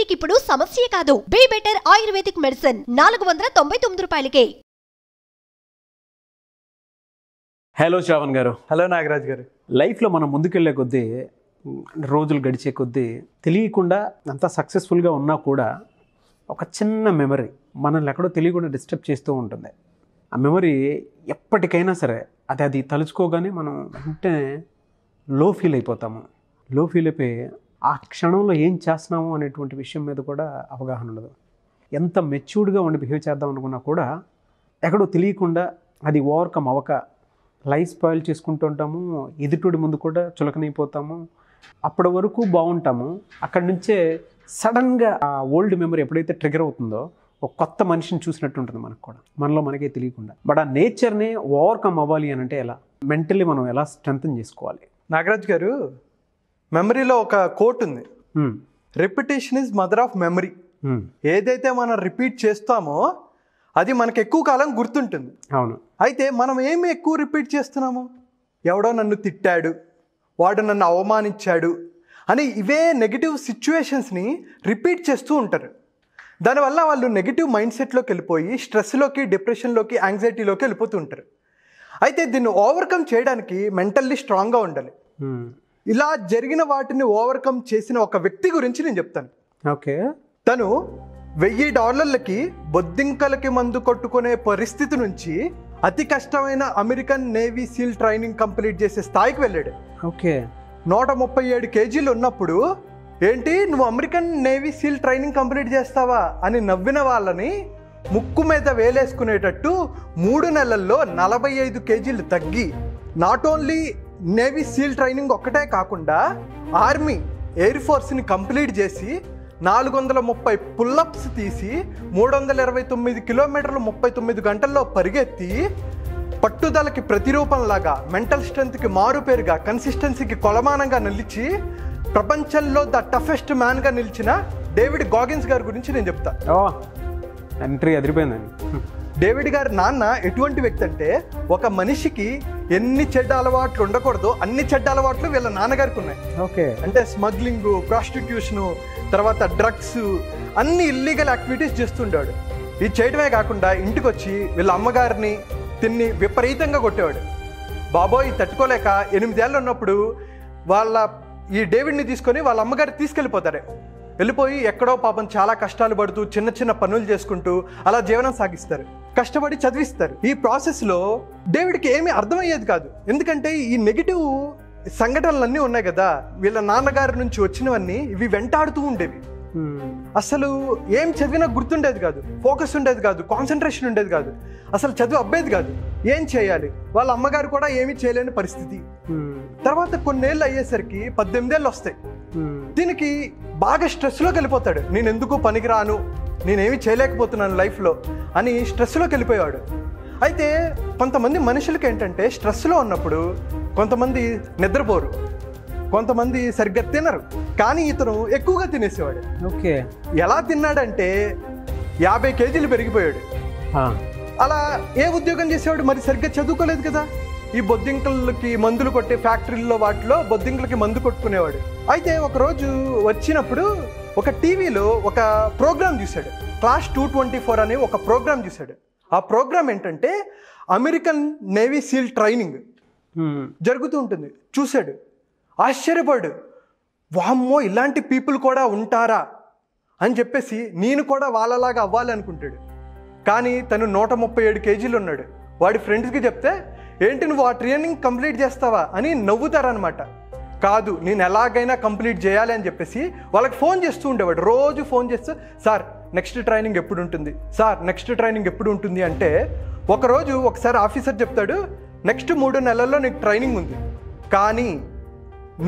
Diabetic ఇప్పుడు సమస్య కాదు. బీ బెటర్ ఆయుర్వేదిక్ మెడిసిన్ 499 రూపాయలకే. హలో శ్రావణ్ గారు. హలో నాగరాజ్ గారు. లైఫ్లో మనం ముందుకెళ్లే కొద్దీ, రోజులు గడిచే కొద్దీ తెలియకుండా అంత సక్సెస్ఫుల్గా ఉన్నా కూడా ఒక చిన్న మెమరీ మనల్ని ఎక్కడో తెలియకుండా డిస్టర్బ్ చేస్తూ ఉంటుంది. ఆ మెమరీ ఎప్పటికైనా సరే అది తలుచుకోగానే మనం వెంటనే లో ఫీల్ అయిపోతాము. లో ఫీల్ అయిపోయి ఆ క్షణంలో ఏం చేస్తున్నాము అనేటువంటి విషయం మీద కూడా అవగాహన ఉండదు. ఎంత మెచ్యూర్డ్గా ఉండి బిహేవ్ చేద్దాం అనుకున్నా కూడా ఎక్కడో తెలియకుండా అది ఓవర్కమ్ అవ్వక లైఫ్ స్పాయిల్ చేసుకుంటూ ఉంటాము. ఎదుటోడి ముందు కూడా చులకనైపోతాము. అప్పటి వరకు బాగుంటాము. అక్కడి నుంచే సడన్గా ఆ ఓల్డ్ మెమరీ ఎప్పుడైతే ట్రిగర్ అవుతుందో ఒక కొత్త మనిషిని చూసినట్టు ఉంటుంది మనకు కూడా, మనలో మనకే తెలియకుండా. బట్ ఆ నేచర్ని ఓవర్కమ్ అవ్వాలి అని అంటే ఎలా, మెంటల్లీ మనం ఎలా స్ట్రెంగ్తన్ చేసుకోవాలి? నాగరాజ్ గారు, మెమరీలో ఒక కోట్ ఉంది, repetition is mother of memory. ఏదైతే మనం రిపీట్ చేస్తామో అది మనకు ఎక్కువ కాలం గుర్తుంటుంది. అవును. అయితే మనం ఏమి ఎక్కువ రిపీట్ చేస్తున్నాము? ఎవడో నన్ను తిట్టాడు, వాడు నన్ను అవమానించాడు అని ఇవే నెగిటివ్ సిచ్యువేషన్స్ని రిపీట్ చేస్తూ ఉంటారు. దానివల్ల వాళ్ళు నెగిటివ్ మైండ్ సెట్లోకి వెళ్ళిపోయి స్ట్రెస్లోకి, డిప్రెషన్లోకి, యాంగ్జైటీలోకి వెళ్ళిపోతూ ఉంటారు. అయితే దీన్ని ఓవర్కమ్ చేయడానికి మెంటల్లీ స్ట్రాంగ్గా ఉండాలి. ఇలా జరిగిన వాటిని ఓవర్కమ్ చేసిన ఒక వ్యక్తి గురించి నేను చెప్తాను. ఓకే. తను $1000 బొద్దింకలకి మందు కొట్టుకునే పరిస్థితి నుంచి అతి కష్టమైన American navy seal training complete చేసే స్థాయికి వెళ్ళాడు. ఓకే. 137 kg ఉన్నప్పుడు, ఏంటి నువ్వు American navy seal training complete చేస్తావా అని నవ్విన వాళ్ళని ముక్కు మీద వేలేసుకునేటట్టు 3 నెలల్లో 45 kg తగ్గి, not only navy seal training ఒక్కటే కాకుండా ఆర్మీ, ఎయిర్ ఫోర్స్ని కంప్లీట్ చేసి 430 పుల్అప్స్ తీసి 329 కిలోమీటర్లు 39 గంటల్లో పరిగెత్తి, పట్టుదలకి ప్రతిరూపంలాగా, మెంటల్ స్ట్రెంత్కి మారుపేరుగా, కన్సిస్టెన్సీకి కొలమానంగా నిలిచి ప్రపంచంలో ద టఫెస్ట్ మ్యాన్గా నిలిచిన డేవిడ్ గాగిన్స్ గారి గురించి నేను చెప్తాను. డేవిడ్ గారి నాన్న ఎటువంటి వ్యక్తి అంటే, ఒక మనిషికి ఎన్ని చెడ్డ అలవాట్లు ఉండకూడదో అన్ని చెడ్డ అలవాట్లు వీళ్ళ నాన్నగారికి ఉన్నాయి. ఓకే. అంటే స్మగ్లింగు, ప్రాస్టిట్యూషను, తర్వాత డ్రగ్స్, అన్ని ఇల్లీగల్ యాక్టివిటీస్ చేస్తుంటాడు. ఇది చేయడమే కాకుండా ఇంటికి వచ్చి వీళ్ళ అమ్మగారిని తిని విపరీతంగా కొట్టేవాడు. బాబోయ్ తట్టుకోలేక 8 ఏళ్ళు ఉన్నప్పుడు వాళ్ళ ఈ డేవిడ్ని తీసుకొని వాళ్ళ అమ్మగారు తీసుకెళ్ళిపోతారు. వెళ్ళిపోయి ఎక్కడో పాపం చాలా కష్టాలు పడుతూ చిన్న చిన్న పనులు చేసుకుంటూ అలా జీవనం సాగిస్తారు. కష్టపడి చదివిస్తారు. ఈ ప్రాసెస్లో డేవిడ్కి ఏమీ అర్థమయ్యేది కాదు. ఎందుకంటే ఈ నెగిటివ్ సంఘటనలన్నీ ఉన్నాయి కదా, వీళ్ళ నాన్నగారి నుంచి వచ్చినవన్నీ ఇవి వెంటాడుతూ ఉండేవి. అసలు ఏం చదివినా గుర్తుండేది కాదు, ఫోకస్ ఉండేది కాదు, కాన్సన్ట్రేషన్ ఉండేది కాదు, అసలు చదువు అబ్బేది కాదు. ఏం చేయాలి? వాళ్ళ అమ్మగారు కూడా ఏమీ చేయలేని పరిస్థితి. తర్వాత కొన్నేళ్ళు అయ్యేసరికి 18 ఏళ్ళు వస్తాయి. దీనికి బాగా స్ట్రెస్లోకి వెళ్ళిపోతాడు. నేను ఎందుకు పనికిరాను, నేనేమి చేయలేకపోతున్నాను లైఫ్లో అని స్ట్రెస్లోకి వెళ్ళిపోయాడు. అయితే కొంతమంది మనుషులకి ఏంటంటే, స్ట్రెస్లో ఉన్నప్పుడు కొంతమంది నిద్రపోరు, కొంతమంది సరిగ్గా తినరు. కానీ ఇతను ఎక్కువగా తినేసేవాడు. ఓకే. ఎలా తిన్నాడంటే 50 kg పెరిగిపోయాడు. అలా ఏ ఉద్యోగం చేసేవాడు? మరి సరిగ్గా చదువుకోలేదు కదా. ఈ బొద్దింకలకి మందులు కొట్టే ఫ్యాక్టరీల్లో వాటిలో బొద్దింకలకి మందు కొట్టుకునేవాడు. అయితే ఒకరోజు వచ్చినప్పుడు ఒక టీవీలో ఒక ప్రోగ్రాం చూశాడు. క్లాస్ 224 అనే ఒక ప్రోగ్రాం చూశాడు. ఆ ప్రోగ్రాం ఏంటంటే అమెరికన్ నేవీ సీల్ ట్రైనింగ్ జరుగుతూ ఉంటుంది. చూశాడు, ఆశ్చర్యపడు. వామ్మో ఇలాంటి పీపుల్ కూడా ఉంటారా అని చెప్పేసి నేను కూడా వాళ్ళలాగా అవ్వాలి అనుకుంటాడు. కానీ తను 137 kg ఉన్నాడు. వాడి ఫ్రెండ్స్కి చెప్తే, ఏంటి నువ్వు ఆ ట్రైనింగ్ కంప్లీట్ చేస్తావా అని నవ్వుతారనమాట. కాదు, నేను ఎలాగైనా కంప్లీట్ చేయాలి అని చెప్పేసి వాళ్ళకి ఫోన్ చేస్తూ ఉండేవాడు. రోజు ఫోన్ చేస్తూ, సార్ నెక్స్ట్ ట్రైనింగ్ ఎప్పుడు ఉంటుంది, సార్ నెక్స్ట్ ట్రైనింగ్ ఎప్పుడు ఉంటుంది అంటే, ఒకరోజు ఒకసారి ఆఫీసర్ చెప్తాడు, నెక్స్ట్ 3 నెలల్లో నీకు ట్రైనింగ్ ఉంది, కానీ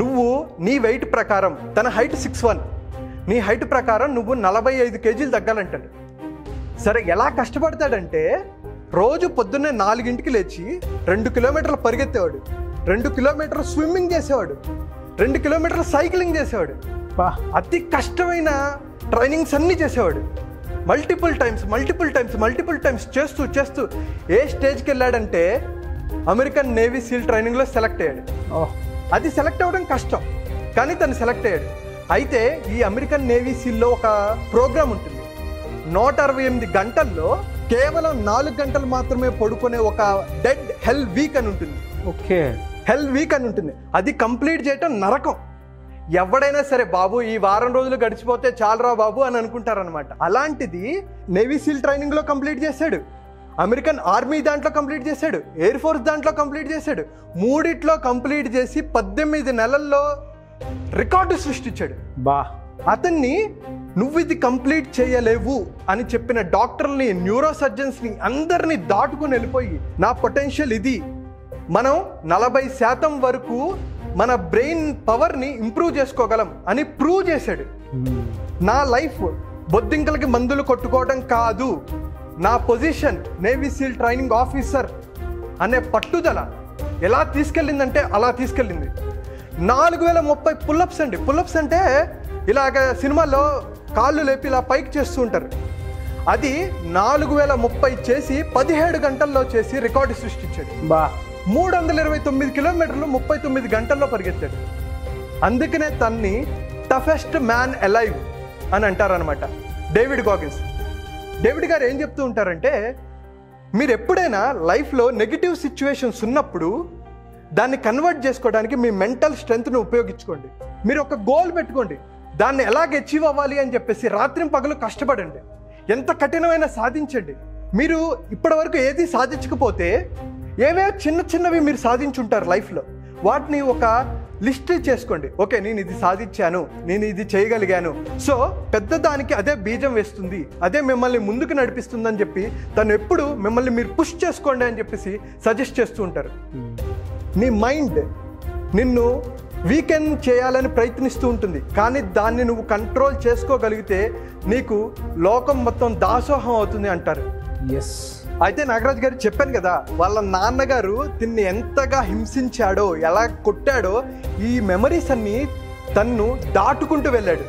నువ్వు నీ వెయిట్ ప్రకారం, తన హైట్ 6'1", నీ హైట్ ప్రకారం నువ్వు 45 kg తగ్గాలంటాడు. సరే ఎలా కష్టపడతాడంటే, రోజు పొద్దున్నే 4 గంటలకి లేచి 2 కిలోమీటర్లు పరిగెత్తేవాడు, 2 కిలోమీటర్లు స్విమ్మింగ్ చేసేవాడు, 2 కిలోమీటర్లు సైక్లింగ్ చేసేవాడు. అతి కష్టమైన ట్రైనింగ్స్ అన్నీ చేసేవాడు. మల్టిపుల్ టైమ్స్ చేస్తూ ఏ స్టేజ్కి వెళ్ళాడంటే అమెరికన్ నేవీ సీల్ ట్రైనింగ్లో సెలెక్ట్ అయ్యాడు. అది సెలెక్ట్ అవ్వడం కష్టం, కానీ తను సెలెక్ట్ అయ్యాడు. అయితే ఈ అమెరికన్ నేవీ సీల్లో ఒక ప్రోగ్రామ్ ఉంటుంది 168 గంటల్లో కేవలం 4 గంటలు మాత్రమే పడుకునే ఒక డెడ్ హెల్ వీక్ అని ఉంటుంది. ఓకే, హెల్ వీక్ అని ఉంటుంది. అది కంప్లీట్ చేయటం నరకం. ఎవడైనా సరే బాబు ఈ వారం రోజులు గడిచిపోతే చాలరా బాబు అని అనుకుంటారనమాట. అలాంటిది నేవీ సీల్ ట్రైనింగ్లో కంప్లీట్ చేశాడు, అమెరికన్ ఆర్మీ దాంట్లో కంప్లీట్ చేశాడు, ఎయిర్ ఫోర్స్ దాంట్లో కంప్లీట్ చేశాడు, మూడిట్లో కంప్లీట్ చేసి 18 నెలల్లో రికార్డు సృష్టించాడు. బా అతన్ని నువ్వు ఇది కంప్లీట్ చేయలేవు అని చెప్పిన డాక్టర్ని, న్యూరో సర్జన్స్ని అందరినీ దాటుకుని వెళ్ళిపోయి నా పొటెన్షియల్ ఇది, మనం 40% వరకు మన బ్రెయిన్ పవర్ని ఇంప్రూవ్ చేసుకోగలం అని ప్రూవ్ చేశాడు. నా లైఫ్ బొద్దింకలకి మందులు కొట్టుకోవడం కాదు, నా position navy seal training officer అనే పట్టుదల ఎలా తీసుకెళ్ళిందంటే అలా తీసుకెళ్ళింది. 4030 పుల్అప్స్ అండి. పుల్అప్స్ అంటే ఇలాగ సినిమాల్లో కాళ్ళు లేపి ఇలా పైకి చేస్తూ ఉంటారు. అది 4030 చేసి 17 గంటల్లో చేసి రికార్డు సృష్టించాడు. బా 329 కిలోమీటర్లు 39 గంటల్లో పరిగెత్తాడు. అందుకనే తన్ని టఫెస్ట్ మ్యాన్ అలైవ్ అని అంటారనమాట. డేవిడ్ గాకిన్స్, డేవిడ్ గారు ఏం చెప్తూ ఉంటారంటే, మీరు ఎప్పుడైనా లైఫ్లో నెగిటివ్ సిచ్యువేషన్స్ ఉన్నప్పుడు దాన్ని కన్వర్ట్ చేసుకోవడానికి మీ మెంటల్ స్ట్రెంగ్త్ను ఉపయోగించుకోండి. మీరు ఒక గోల్ పెట్టుకోండి, దాన్ని ఎలాగ అచీవ్ అవ్వాలి అని చెప్పేసి రాత్రి పగలు కష్టపడండి, ఎంత కఠినమైనా సాధించండి. మీరు ఇప్పటి వరకు ఏది సాధించకపోతే ఏవే చిన్న చిన్నవి మీరు సాధించుంటారు లైఫ్లో, వాటిని ఒక లిస్ట్ చేసుకోండి. ఓకే, నేను ఇది సాధించాను, నేను ఇది చేయగలిగాను, సో పెద్ద దానికి అదే బీజం వేస్తుంది, అదే మిమ్మల్ని ముందుకు నడిపిస్తుందని చెప్పి తను ఎప్పుడు మిమ్మల్ని మీరు పుష్ చేసుకోండి అని చెప్పేసి సజెస్ట్ చేస్తూ ఉంటారు. నీ మైండ్ నిన్ను వీకెండ్ చేయాలని ప్రయత్నిస్తూ ఉంటుంది, కానీ దాన్ని నువ్వు కంట్రోల్ చేసుకోగలిగితే నీకు లోకం మొత్తం దాసోహం అవుతుంది అంటారు. ఎస్, అయితే నాగరాజ్ గారు చెప్పాను కదా, వాళ్ళ నాన్నగారు తిన్ని ఎంతగా హింసించాడో, ఎలా కొట్టాడో, ఈ మెమరీస్ అన్నీ తన్ను దాటుకుంటూ వెళ్ళాడు.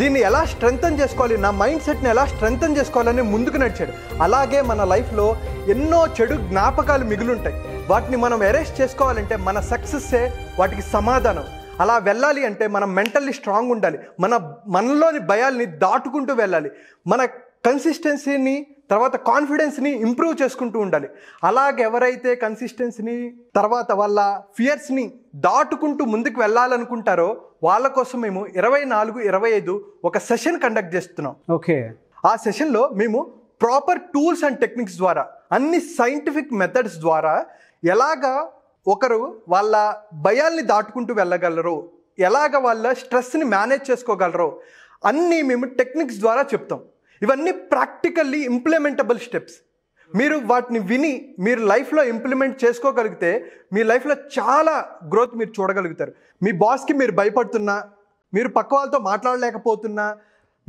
దీన్ని ఎలా స్ట్రెంగ్తన్ చేసుకోవాలి, నా మైండ్ సెట్ని ఎలా స్ట్రెంగ్తన్ చేసుకోవాలని ముందుకు నడిచాడు. అలాగే మన లైఫ్లో ఎన్నో చెడు జ్ఞాపకాలు మిగులుంటాయి, వాటిని మనం ఎరేస్ట్ చేసుకోవాలంటే మన సక్సెస్సే వాటికి సమాధానం. అలా వెళ్ళాలి అంటే మనం మెంటల్లీ స్ట్రాంగ్ ఉండాలి, మనలోని భయాల్ని దాటుకుంటూ వెళ్ళాలి, మన కన్సిస్టెన్సీని తర్వాత కాన్ఫిడెన్స్ని ఇంప్రూవ్ చేసుకుంటూ ఉండాలి. అలాగే ఎవరైతే కన్సిస్టెన్సీని తర్వాత వాళ్ళ ఫియర్స్ని దాటుకుంటూ ముందుకు వెళ్ళాలనుకుంటారో వాళ్ళ కోసం మేము 24-25 ఒక సెషన్ కండక్ట్ చేస్తున్నాం. ఓకే, ఆ సెషన్లో మేము ప్రాపర్ టూల్స్ అండ్ టెక్నిక్స్ ద్వారా, అన్ని సైంటిఫిక్ మెథడ్స్ ద్వారా ఎలాగా ఒకరు వాళ్ళ భయాల్ని దాటుకుంటూ వెళ్ళగలరు, ఎలాగ వాళ్ళ స్ట్రెస్ని మేనేజ్ చేసుకోగలరు, అన్నీ మేము టెక్నిక్స్ ద్వారా చెప్తాం. ఇవన్నీ ప్రాక్టికల్లీ ఇంప్లిమెంటబుల్ స్టెప్స్. మీరు వాటిని విని మీరు లైఫ్లో ఇంప్లిమెంట్ చేసుకోగలిగితే మీ లైఫ్లో చాలా గ్రోత్ మీరు చూడగలుగుతారు. మీ బాస్కి మీరు భయపడుతున్నా, మీరు పక్క వాళ్ళతో మాట్లాడలేకపోతున్నా,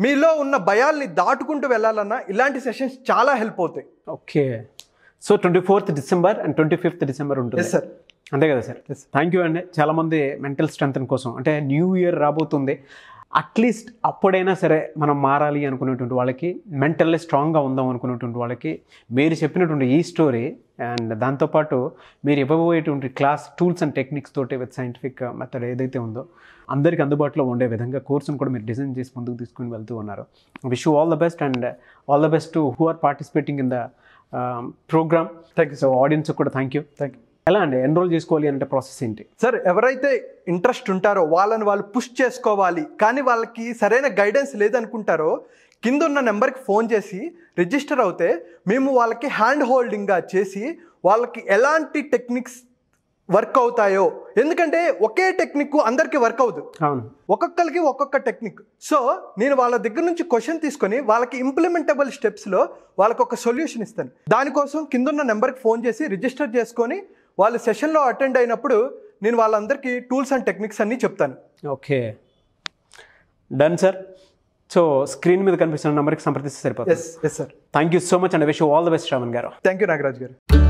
మీలో ఉన్న భయాల్ని దాటుకుంటూ వెళ్ళాలన్నా ఇలాంటి సెషన్స్ చాలా హెల్ప్ అవుతాయి. Okay, so 24th December and 25th December ఉంటుంది. ఎస్ సార్, అంతే కదా సార్? థ్యాంక్ యూ అండి. చాలామంది మెంటల్ స్ట్రెంగ్త్ కోసం, అంటే న్యూ ఇయర్ రాబోతుంది, అట్లీస్ట్ అప్పుడైనా సరే మనం మారాలి అనుకునేటువంటి వాళ్ళకి, మెంటల్లీ స్ట్రాంగ్గా ఉందాం అనుకునేటువంటి వాళ్ళకి మీరు చెప్పినటువంటి ఈ స్టోరీ అండ్ దాంతోపాటు మీరు ఇవ్వబోయేటువంటి క్లాస్ టూల్స్ అండ్ టెక్నిక్స్ తోటి విత్ సైంటిఫిక్ మెథడ్ ఏదైతే ఉందో అందరికీ అందుబాటులో ఉండే విధంగా కోర్సును కూడా మీరు డిజైన్ చేసి ముందుకు తీసుకుని వెళ్తూ ఉన్నారు. Wish you all the best and all the best to who are participating in the programme. Thank you sir. Audience కూడా థ్యాంక్ యూ. Thank you. ఎలా అండి ఎన్రోల్ చేసుకోవాలి అంటే ప్రాసెస్ ఏంటి సార్? ఎవరైతే ఇంట్రెస్ట్ ఉంటారో వాళ్ళని వాళ్ళు పుష్ చేసుకోవాలి, కానీ వాళ్ళకి సరైన గైడెన్స్ లేదనుకుంటారో కింద ఉన్న నెంబర్కి ఫోన్ చేసి రిజిస్టర్ అవుతే మేము వాళ్ళకి హ్యాండ్ హోల్డింగ్గా చేసి వాళ్ళకి ఎలాంటి టెక్నిక్స్ వర్క్ అవుతాయో, ఎందుకంటే ఒకే టెక్నిక్ అందరికీ వర్క్ అవ్వదు, ఒక్కొక్కరికి ఒక్కొక్క టెక్నిక్. సో నేను వాళ్ళ దగ్గర నుంచి క్వశ్చన్ తీసుకొని వాళ్ళకి ఇంప్లిమెంటబుల్ స్టెప్స్లో వాళ్ళకి ఒక సొల్యూషన్ ఇస్తాను. దానికోసం కింద ఉన్న నెంబర్కి ఫోన్ చేసి రిజిస్టర్ చేసుకొని వాళ్ళు సెషన్లో అటెండ్ అయినప్పుడు నేను వాళ్ళందరికీ టూల్స్ అండ్ టెక్నిక్స్ అన్నీ చెప్తాను. Okay, done sir. So screen మీద కనిపిస్తున్న నెంబర్కి సంప్రదిస్తే సరిపోతుంది. Yes sir. Thank you so much and wish you all the best Shravan garu. Thank you Nagaraj గారు.